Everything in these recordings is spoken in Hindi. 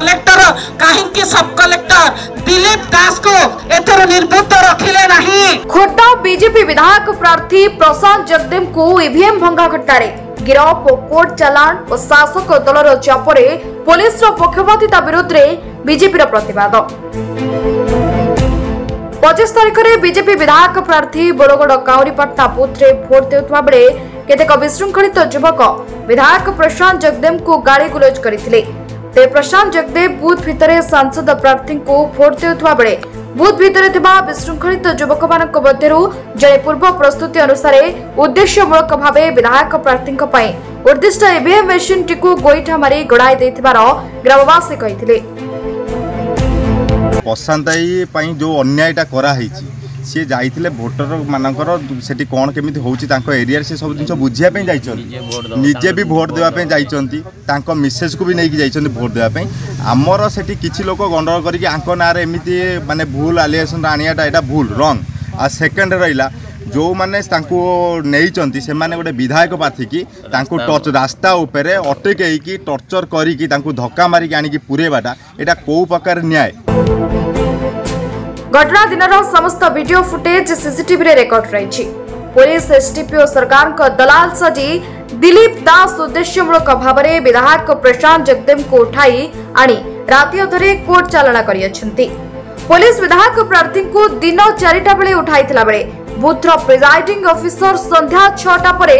कलेक्टर कहीं सब कलेक्टर दिलीप दास को एथर निर्बुद्ध रखिले नहीं। खोर्धा बीजेपी विधायक प्रार्थी प्रशांत जगद्देव को ईवीएम भंगा घटना गिरफ और कोर्ट चालाण और शासक दलर चापरे पुलिस पक्षपातिता विरुद्ध बीजेपी प्रतिवाद। 25 तारीख में बीजेपी विधायक प्रार्थी बड़गड़ काउरीपाटना बूथ में भोट देउतबा बेले केतेक विशृंखलित युवक विधायक प्रशांत जगद्देव को गाड़ी गुलज करथिले। ते प्रशांत जगद्देव बूथ भितरे सांसद प्रार्थी को भोट देउतबा बेले बूथ भितरे थिबा विशृंखलित युवक मानक मध्यरु जने पूर्व प्रस्तुति अनुसार उद्देश्यमूलक भाव विधायक प्रार्थी उद्दिष्ट ईवीएम मेसीन टी गोईठा मारी गड़ाई देथिबार ग्रामवासी कहिथिले। पसंदाई पई जो अन्यायटा करा हैछि सी जाइथिले भोटर मानकर सेठी कोन केमिति होउछि तांको एरिया से सब जिंस बुझिया पे जाइछन निजे भी भोट देबा पे जाइछनती तांको मेसेज को भी नै कि जाइछन भोट देबा पे आमर सेठी किछि लोक गंडर करिके आंको नारे एमिति माने भूल एलिगेशन आनियाटा एटा भूल रंग। आ सेकंड रहिला जो माने तांको नैचंती से माने गोटे विधायक पाथी की तांको टर्च रास्ता उपरे अटकेकी टर्चर करिकी तांको धक्का मारिकी आनिकी पुरेबाटा एटा को प्रकार न्याय। घटना दिनर समस्त वीडियो फुटेज सीसीटीवी रे रिकॉर्ड रहिछि। पुलिस एसटीपी और सरकार को दलाल सजी दिलीप दास उद्देश्यमूलक भावरे विधायक प्रशांत जगद्देव को उठाई आनी राति अधरे कोर्ट चालना करियछंती। पुलिस विधायक प्रार्थी को दिन 4टा बेले उठाइथिला बेले बुथ्र प्रिजाइडिंग ऑफिसर संध्या 6टा परे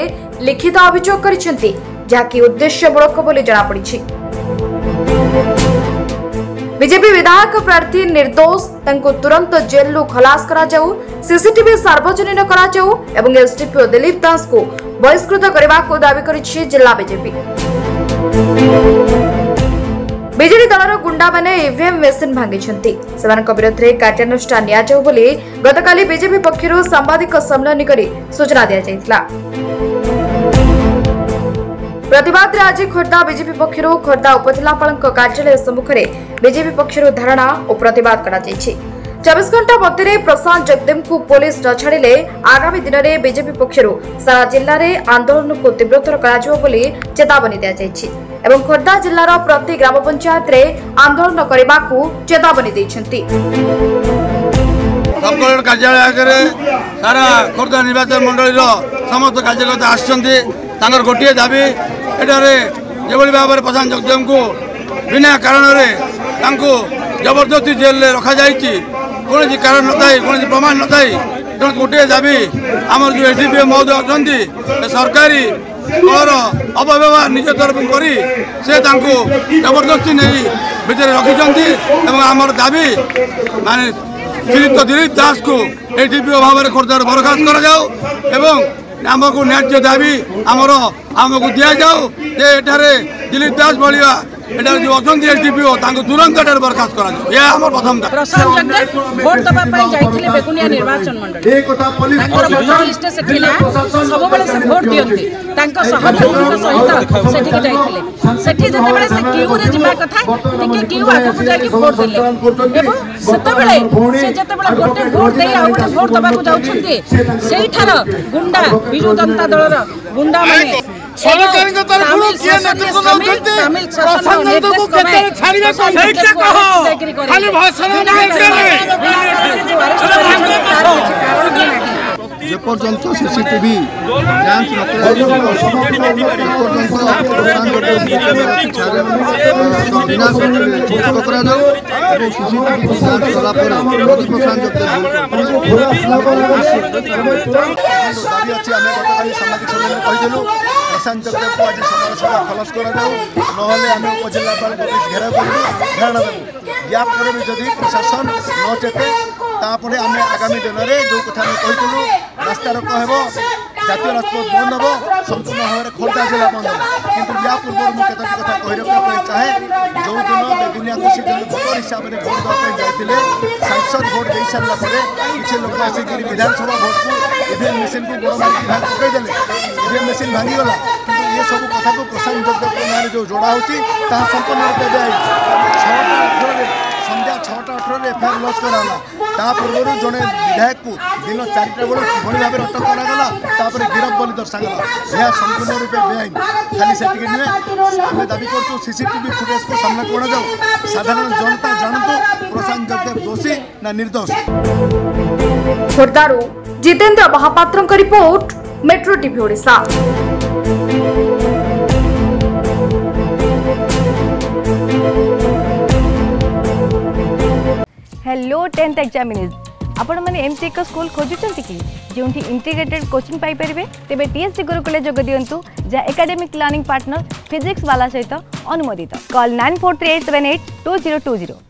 लिखित अभियोग करिसेंती जाकी उद्देश्यमूलक बोली जना पड़िछि। बीजेपी विधायक प्रार्थी निर्दोष तंको तुरंत जेल लो खलास करा जाऊ सीसीटीवी सार्वजनिक करा जाऊ एवं एसटीपी दिलीप दास को बहिष्कृत करबा को दाबी करिछि जिला बीजेपी। बीजेपी दलर गुंडा माने ईवीएम मेसीन भांगिछंती सेमानक विरुद्ध रे कार्यानुष्ठान निया जाऊ बोली गतकाली बीजेपी पक्षरु सांबादिक सम्मेलन करी सूचना दिया जायतिला। प्रतिवाद रे आज खोर्धा बीजेपी पक्षरु खोर्धा उपजिलापालक कार्यालय सम्मुख रे बीजेपी पक्षरु धारणा और प्रतिवाद करा जायछि। 24 घंटा मध्य प्रशांत जगद्देव को पुलिस न छाड़िले आगामी दिन में बीजेपी पक्षरु सारा जिल्ला रे आंदोलन को तीव्रतर करा जाऊ बोली चेतावनी दिया जायछि एवं खोर्धा जिल्लार प्रति ग्राम पंचायत रे आंदोलन करने को चेतावनी देछंती। सबकलेक्टर कार्यालय आगे सारा खोर्धा निर्वाचन मंडल समस्त कार्यकर्ता आसर गोटे दाबी एटारे जो भाव में प्रशांत जगद्देव को बिना कारण जबरदस्ती जेल में रखा कौन कारण न थाई कौन प्रमाण न थाई गोटे दाबी आम जो एसडीपीओ महोदय अच्छा सरकारी अव्यवहार निज तरफ करी से जबरदस्ती नहीं भितर रखिंट आमर दाबी मान श्रीयुक्त दिलीप दास को एडीपीओ भाव में खोर्धार बरखास्त करमको न्याय्य दाबी आमर आमको दि जाऊ जे एठारे दिलीप दास भाया तुरंत बरखास्त गुंडा विजु जनता दल गुंडा सरकार के तरफ से किए नेतृत्व करते प्रशासन को कहते हैं छाड़िया को सेटा कहो खाली भाषण नहीं करे जे पर्यंत सीसीटीवी जांच न करे प्रशांत जगद्देव को आज समय सभा खलास कर आम उपजिलापाल घेराव कर यापर भी जदि प्रशासन न चेते तापर आम आगामी दिन में जो कथा कहूँ रास्तारोक हो जातीय राजपथ बंद हो संपूर्ण भाव में खोर्धा जिला बंद हो कि या पूर्व मुझे कतक कथा कही रखा चाहे जो दिन बेबिनिया को सी भोटर हिसाब से भोट देवाई जाते सांसद भोट दे सारापर किसी लोक आसिक विधानसभा भोट को ईवीएम मेसीन को गोड़ मारिक भाग पकईदे ईवीएम मेसीन भांगीगला कि ये सब कथा को प्रशांत जगद्देव नारे जो जोड़ा होती संपूर्ण रूप से संध्या 6टा 18 प्लाटफर्म लॉस कराला पूर्व जड़े विधायक को दिन 4टा बेलू कि भाव में अटक कराला गिरफ बोली दर्शाला यह संपूर्ण रूपे बेआईन खाली से नुहे आम दावी करूँ सीसीटीवी फुटेज को सामना कराऊ साधारण जनता जानतु प्रशांत जगद्देव दोषी ना निर्दोष। खोर्धारू Jitendra Mahapatra report metro TV Odisha. Hello 10th examinees आपण मैंने एमती एक स्कूल खोजुंट कि जो इंटीग्रेटेड कोचिंग पाइपर तेज टीएससी गुरुकुल जोग दिंतु जहाँ एकेडमिक लर्निंग पार्टनर फिजिक्स वाला सहित अनुमोदित। कॉल 9438782020।